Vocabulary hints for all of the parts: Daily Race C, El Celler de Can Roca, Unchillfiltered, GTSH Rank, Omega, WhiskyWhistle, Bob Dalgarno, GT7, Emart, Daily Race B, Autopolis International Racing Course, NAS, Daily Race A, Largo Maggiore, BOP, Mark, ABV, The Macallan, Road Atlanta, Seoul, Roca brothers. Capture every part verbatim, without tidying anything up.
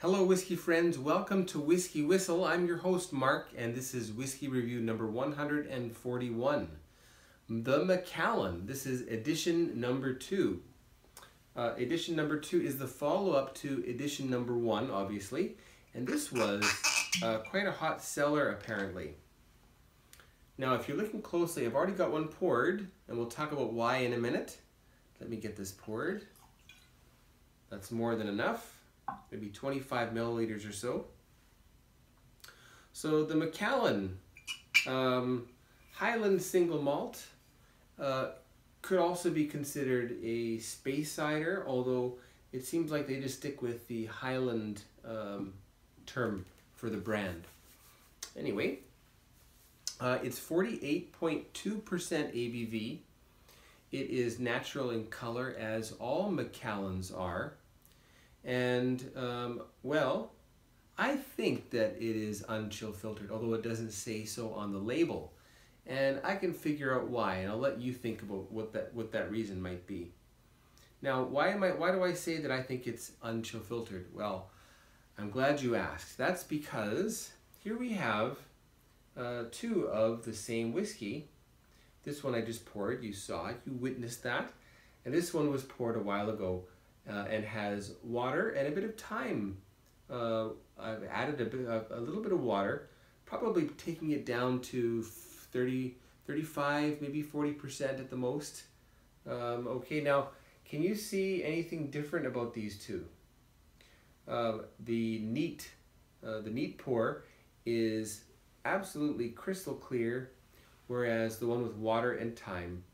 Hello whiskey friends, welcome to Whiskey Whistle. I'm your host Mark and this is whiskey review number one hundred forty-one. The Macallan, this is edition number two. Uh, edition number two is the follow-up to edition number one, obviously, and this was uh, quite a hot seller apparently. Now if you're looking closely, I've already got one poured and we'll talk about why in a minute. Let me get this poured. That's more than enough. Maybe twenty-five milliliters or so. So the Macallan, um, Highland single malt, uh, could also be considered a space cider, although it seems like they just stick with the Highland um, term for the brand. Anyway, uh, it's forty-eight point two percent A B V. It is natural in color, as all Macallans are. And, um, well, I think that it is unchill filtered, although it doesn't say so on the label. And I can figure out why, and I'll let you think about what that, what that reason might be. Now, why, am I, why do I say that I think it's unchill filtered? Well, I'm glad you asked. That's because here we have uh, two of the same whiskey. This one I just poured, you saw it, you witnessed that. And this one was poured a while ago. Uh, and has water and a bit of thyme. Uh, I've added a, bit, a, a little bit of water, probably taking it down to thirty, thirty-five, maybe forty percent at the most. Um, okay, now, can you see anything different about these two? Uh, the neat, uh, the neat pour is absolutely crystal clear, whereas the one with water and thyme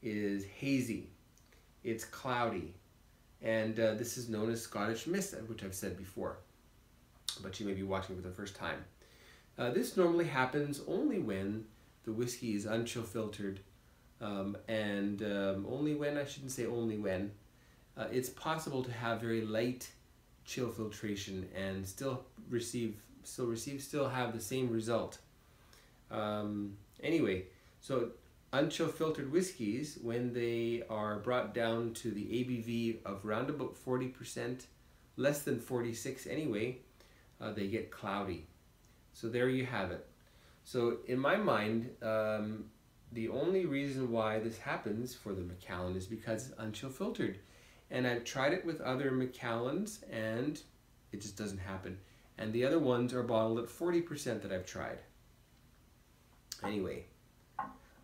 is hazy. It's cloudy. And uh, this is known as Scottish mist, which I've said before, but you may be watching for the first time. Uh, this normally happens only when the whiskey is unchill filtered, um, and um, only when, I shouldn't say only when, uh, it's possible to have very light chill filtration and still receive, still receive, still have the same result. Um, anyway, so unchill filtered whiskies, when they are brought down to the A B V of round about forty percent, less than forty-six anyway, uh, they get cloudy. So there you have it. So in my mind, um, the only reason why this happens for the Macallan is because it's unchill filtered. And I've tried it with other Macallans and it just doesn't happen. And the other ones are bottled at forty percent that I've tried. Anyway.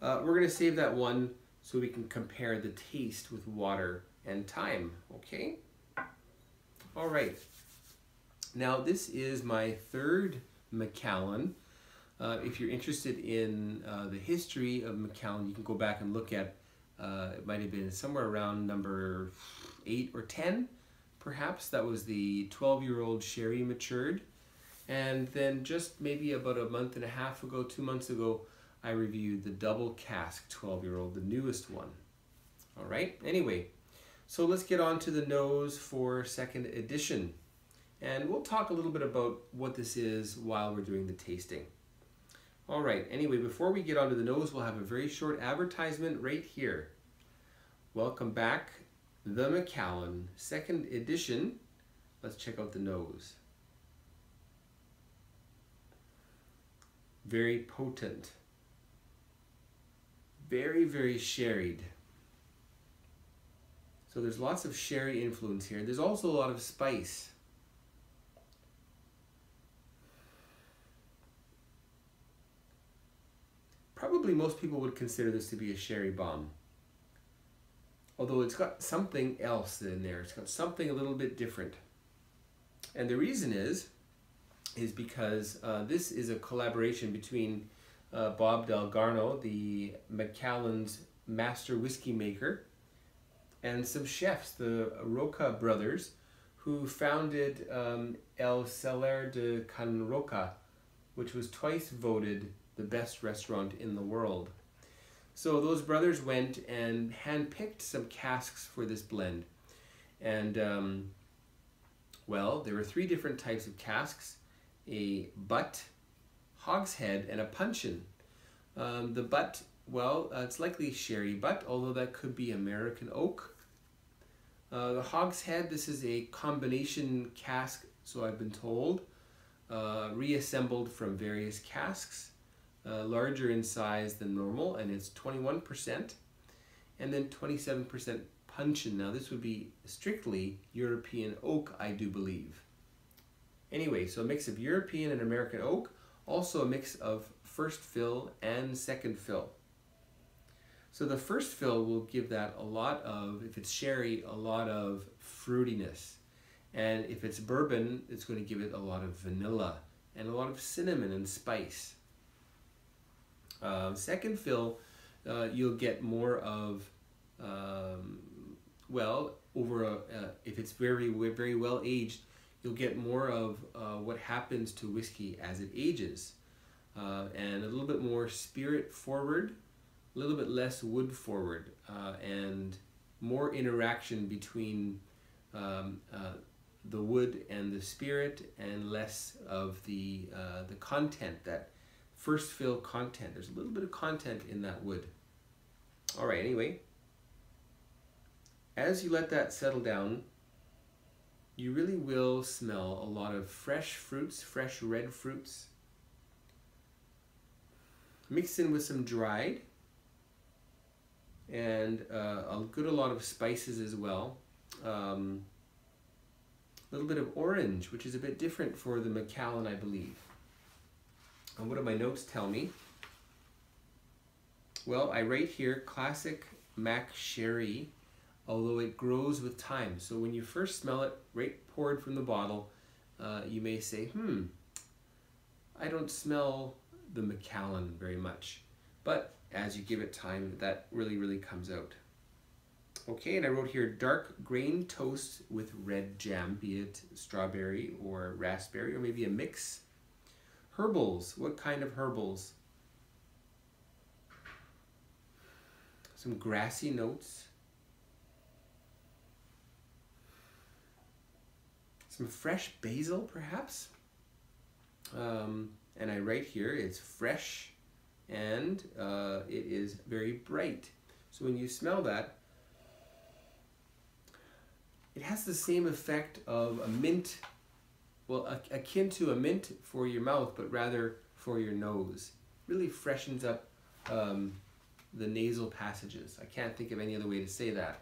Uh, we're going to save that one so we can compare the taste with water and thyme, okay? All right. Now, this is my third Macallan. Uh, if you're interested in uh, the history of Macallan, you can go back and look at, uh, it might have been somewhere around number eight or ten, perhaps. That was the twelve-year-old Sherry matured. And then just maybe about a month and a half ago, two months ago, I reviewed the double cask twelve year old, the newest one. All right, anyway, so let's get on to the nose for second edition. And we'll talk a little bit about what this is while we're doing the tasting. All right, anyway, before we get onto the nose, we'll have a very short advertisement right here. Welcome back, The Macallan, second edition. Let's check out the nose. Very potent. Very, very sherried. So there's lots of sherry influence here. There's also a lot of spice. Probably most people would consider this to be a sherry bomb. Although it's got something else in there. It's got something a little bit different. And the reason is, is because uh, this is a collaboration between Uh, Bob Dalgarno, the Macallan's master whiskey maker, and some chefs, the Roca brothers, who founded um, El Celler de Can Roca, which was twice voted the best restaurant in the world. So those brothers went and handpicked some casks for this blend. And, um, well, there were three different types of casks, a butt, hogshead, and a puncheon. Um, the butt, well, uh, it's likely sherry butt, although that could be American oak. Uh, the hogshead, this is a combination cask so I've been told, uh, reassembled from various casks, uh, larger in size than normal, and it's twenty-one percent, and then twenty-seven percent punchin. Now this would be strictly European oak, I do believe. Anyway, so a mix of European and American oak, also a mix of first fill and second fill. So the first fill will give that a lot of, if it's sherry, a lot of fruitiness. And if it's bourbon, it's going to give it a lot of vanilla and a lot of cinnamon and spice. Uh, second fill, uh, you'll get more of, um, well, over a, uh, if it's very, very well aged, you'll get more of uh, what happens to whiskey as it ages. Uh, and a little bit more spirit forward, a little bit less wood forward, uh, and more interaction between um, uh, the wood and the spirit, and less of the, uh, the content, that first fill content. There's a little bit of content in that wood. All right, anyway, as you let that settle down, you really will smell a lot of fresh fruits, fresh red fruits, mixed in with some dried, and uh, a good a lot of spices as well. Um, a little bit of orange, which is a bit different for the Macallan, I believe. And what do my notes tell me? Well, I write here, classic Mac Sherry, although it grows with time. So when you first smell it, right poured from the bottle, uh, you may say, hmm, I don't smell the Macallan very much. But as you give it time, that really, really comes out. Okay, and I wrote here, dark grain toast with red jam, be it strawberry or raspberry, or maybe a mix. Herbals, what kind of herbals? Some grassy notes. Some fresh basil, perhaps. Um, and I write here, it's fresh and uh, it is very bright. So when you smell that, it has the same effect of a mint, well, akin to a mint for your mouth, but rather for your nose. Really freshens up um, the nasal passages. I can't think of any other way to say that.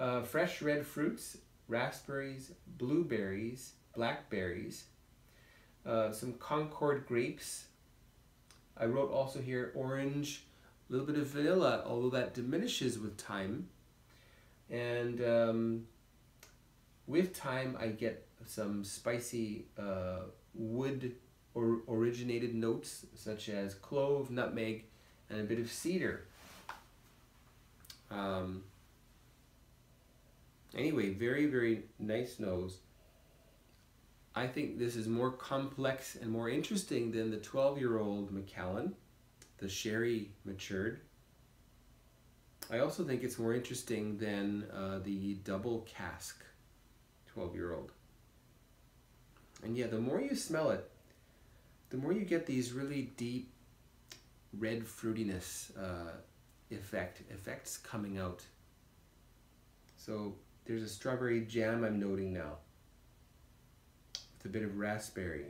Uh, fresh red fruits, raspberries, blueberries, blackberries, uh, some Concord grapes. I wrote also here orange, a little bit of vanilla, although that diminishes with time. And um, with time, I get some spicy uh, wood or originated notes, such as clove, nutmeg, and a bit of cedar. Um, Anyway, very, very nice nose. I think this is more complex and more interesting than the twelve-year-old Macallan, the sherry matured. I also think it's more interesting than uh, the double cask twelve-year-old. And yeah, the more you smell it, the more you get these really deep red fruitiness uh, effect, effects coming out. So there's a strawberry jam I'm noting now, with a bit of raspberry.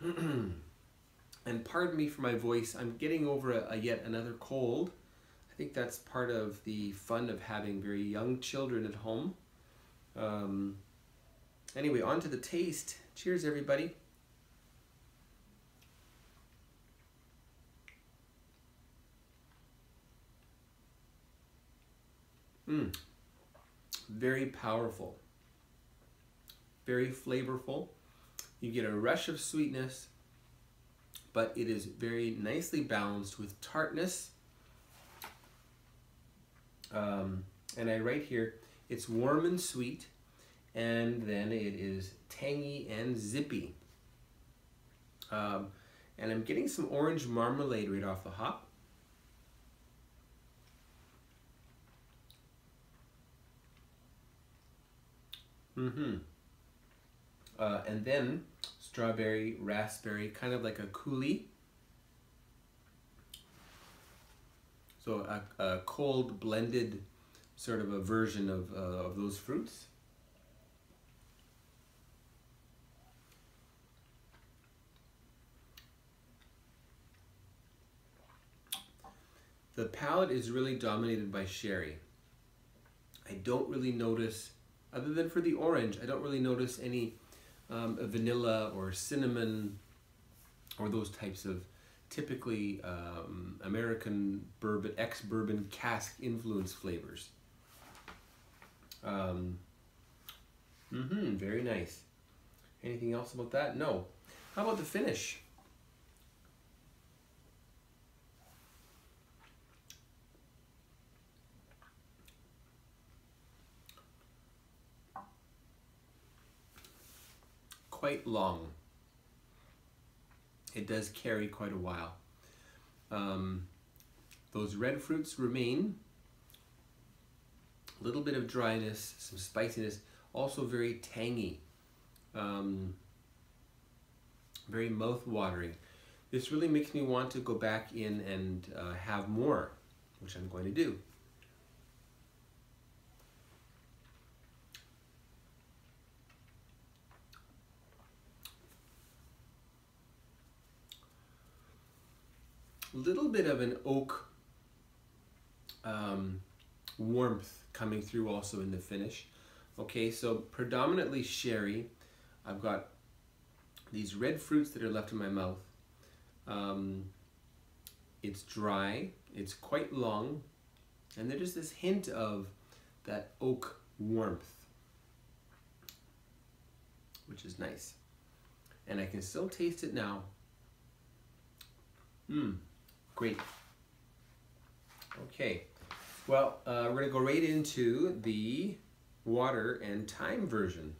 And pardon me for my voice, I'm getting over a, a yet another cold. I think that's part of the fun of having very young children at home. Um, anyway, on to the taste. Cheers, everybody. Mm. Very powerful, very flavorful. You get a rush of sweetness, but it is very nicely balanced with tartness. Um, and I write here, it's warm and sweet, and then it is tangy and zippy. Um, and I'm getting some orange marmalade right off the hop. Mm-hmm. Uh, and then strawberry, raspberry, kind of like a coulis. So a, a cold blended sort of a version of, uh, of those fruits. The palate is really dominated by sherry. I don't really notice, other than for the orange, I don't really notice any um, vanilla or cinnamon or those types of typically um, American bourbon, ex-bourbon cask influence flavors. Um, mm-hmm, very nice. Anything else about that? No. How about the finish? Quite long. It does carry quite a while. Um, those red fruits remain. A little bit of dryness, some spiciness, also very tangy, um, very mouth-watering. This really makes me want to go back in and uh, have more, which I'm going to do. Little bit of an oak um, warmth coming through also in the finish. Okay, so predominantly sherry. I've got these red fruits that are left in my mouth. Um, it's dry, it's quite long, and there's just this hint of that oak warmth, which is nice. And I can still taste it now. Mmm, great. Okay. Well, uh, we're going to go right into the water and time version.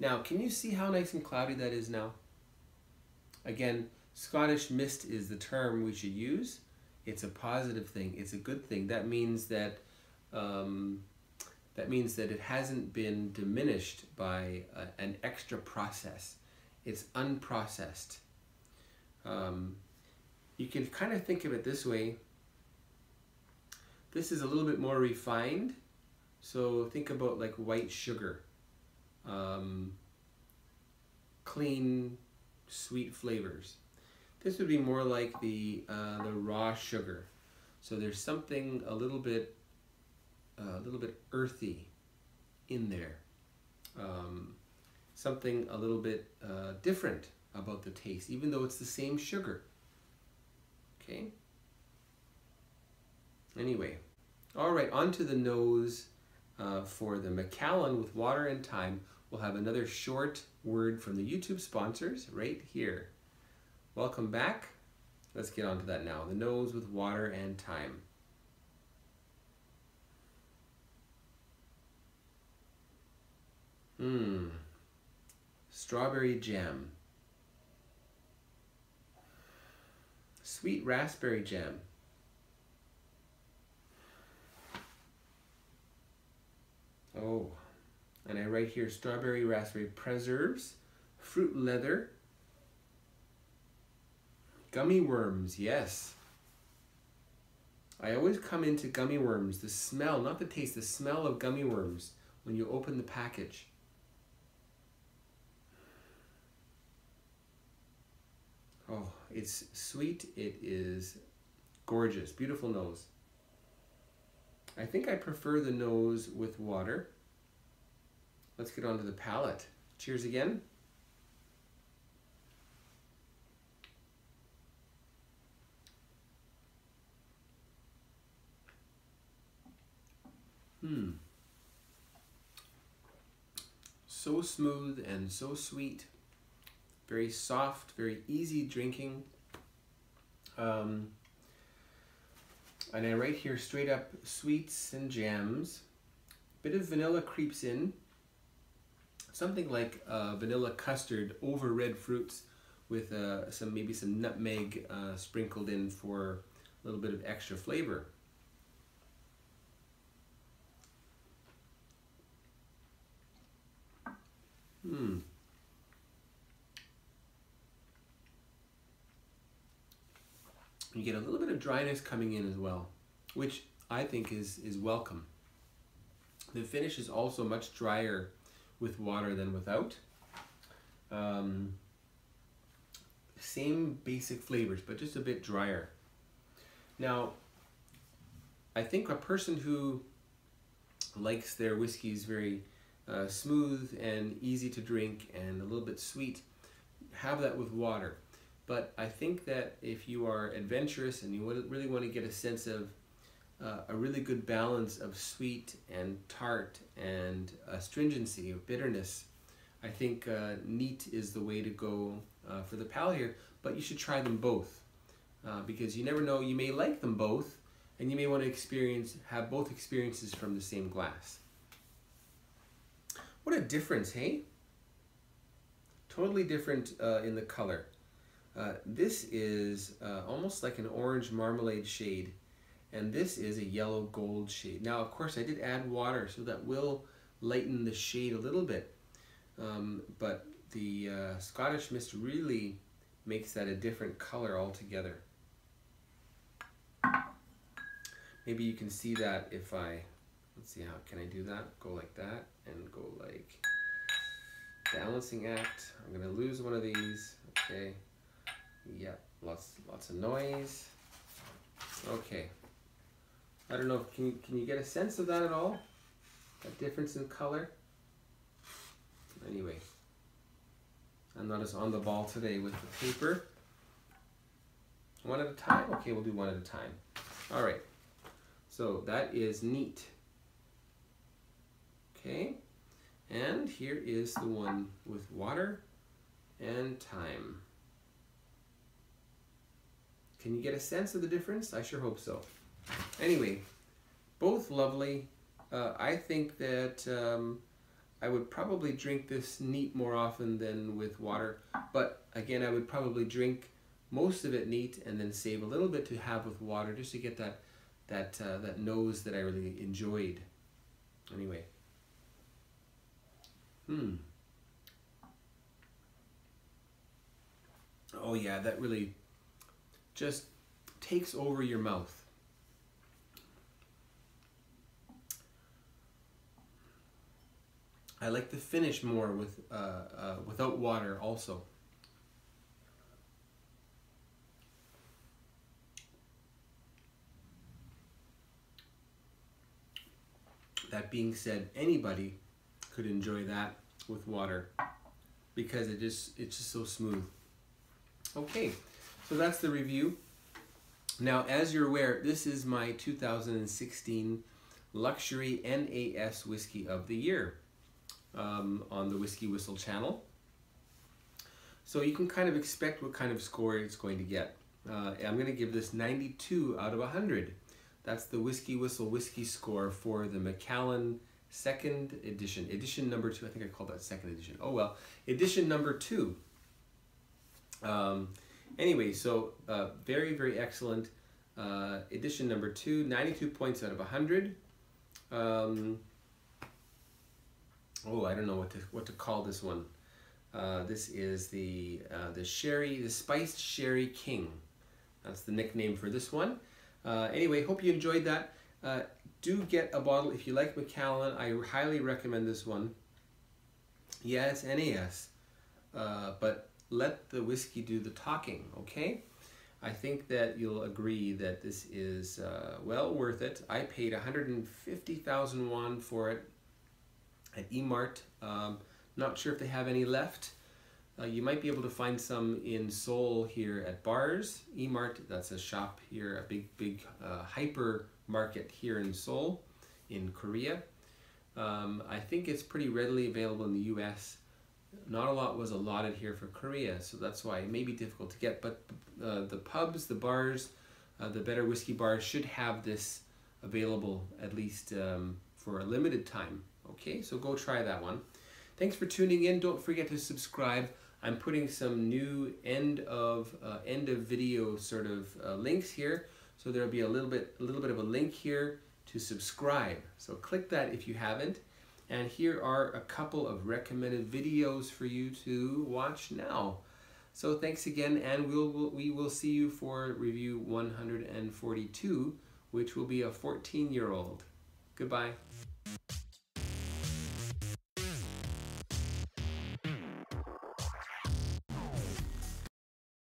Now, can you see how nice and cloudy that is now? Again, Scottish mist is the term we should use. It's a positive thing. It's a good thing. That means that um, that means that it hasn't been diminished by uh, an extra process. It's unprocessed. Um, you can kind of think of it this way. This is a little bit more refined, so think about like white sugar, um, clean, sweet flavors. This would be more like the, uh, the raw sugar. So there's something a little bit, uh, a little bit earthy in there, um, something a little bit uh, different about the taste, even though it's the same sugar, okay? Anyway, all right, on to the nose uh, for the Macallan with water and time. We'll have another short word from the YouTube sponsors right here. Welcome back. Let's get on to that now. The nose with water and time. Mmm. Strawberry jam. Sweet raspberry jam. Oh, and I write here strawberry, raspberry preserves, fruit leather, gummy worms, yes. I always come into gummy worms, the smell, not the taste, the smell of gummy worms when you open the package. Oh, it's sweet, it is gorgeous, beautiful nose. I think I prefer the nose with water. Let's get on to the palate. Cheers again. Hmm. So smooth and so sweet. Very soft, very easy drinking. Um, And I write here straight up sweets and jams. Bit of vanilla creeps in. Something like uh, vanilla custard over red fruits with uh, some maybe some nutmeg uh, sprinkled in for a little bit of extra flavor. Hmm. You get a little bit of dryness coming in as well, which I think is, is welcome. The finish is also much drier with water than without. Um, same basic flavors, but just a bit drier. Now, I think a person who likes their whiskeys very uh, smooth and easy to drink and a little bit sweet, have that with water. But I think that if you are adventurous and you really want to get a sense of uh, a really good balance of sweet and tart and astringency of bitterness, I think uh, neat is the way to go uh, for the palate here, but you should try them both uh, because you never know, you may like them both and you may want to experience, have both experiences from the same glass. What a difference, hey? Totally different uh, in the color. Uh, this is uh, almost like an orange marmalade shade, and this is a yellow gold shade. Now, of course, I did add water, so that will lighten the shade a little bit. Um, but the uh, Scottish mist really makes that a different color altogether. Maybe you can see that if I, let's see, how can I do that? Go like that and go like balancing act. I'm gonna lose one of these, okay. Yep, lots lots of noise. Okay, I don't know, if, can, you, can you get a sense of that at all? That difference in color? Anyway, I'm not as on the ball today with the paper. One at a time? Okay, we'll do one at a time. All right, so that is neat. Okay, and here is the one with water and time. Can you get a sense of the difference? I sure hope so. Anyway, both lovely. Uh, I think that um, I would probably drink this neat more often than with water, but again, I would probably drink most of it neat and then save a little bit to have with water just to get that that uh, that nose that I really enjoyed. Anyway, hmm. Oh yeah, that really just takes over your mouth. I like the finish more with uh, uh, without water also. That being said, anybody could enjoy that with water because it just it's just so smooth. Okay, so that's the review. Now, as you're aware, this is my two thousand sixteen Luxury N A S Whiskey of the Year. Um, on the Whiskey Whistle channel. So you can kind of expect what kind of score it's going to get. Uh, I'm going to give this ninety-two out of one hundred. That's the Whiskey Whistle Whiskey score for the Macallan second edition. Edition number two, I think I called that second edition. Oh well, edition number two. Um, anyway, so uh, very, very excellent. Uh, edition number two, ninety-two points out of one hundred. Um, Oh, I don't know what to what to call this one. Uh, this is the uh, the sherry, the spiced sherry king. That's the nickname for this one. Uh, anyway, hope you enjoyed that. Uh, do get a bottle if you like Macallan. I highly recommend this one. Yeah, it's N A S, uh, but let the whiskey do the talking. Okay, I think that you'll agree that this is uh, well worth it. I paid one hundred fifty thousand won for it at Emart. Um, not sure if they have any left. Uh, you might be able to find some in Seoul here at bars. Emart, that's a shop here, a big, big uh, hyper market here in Seoul, in Korea. Um, I think it's pretty readily available in the U S. Not a lot was allotted here for Korea, so that's why it may be difficult to get, but uh, the pubs, the bars, uh, the better whiskey bars should have this available at least um, for a limited time. Okay, so go try that one. Thanks for tuning in. Don't forget to subscribe. I'm putting some new end of uh, end of video sort of uh, links here. So there'll be a little bit a little bit of a link here to subscribe. So click that if you haven't. And here are a couple of recommended videos for you to watch now. So thanks again, and we'll, we'll we will see you for review one hundred forty-two, which will be a fourteen year old. Goodbye.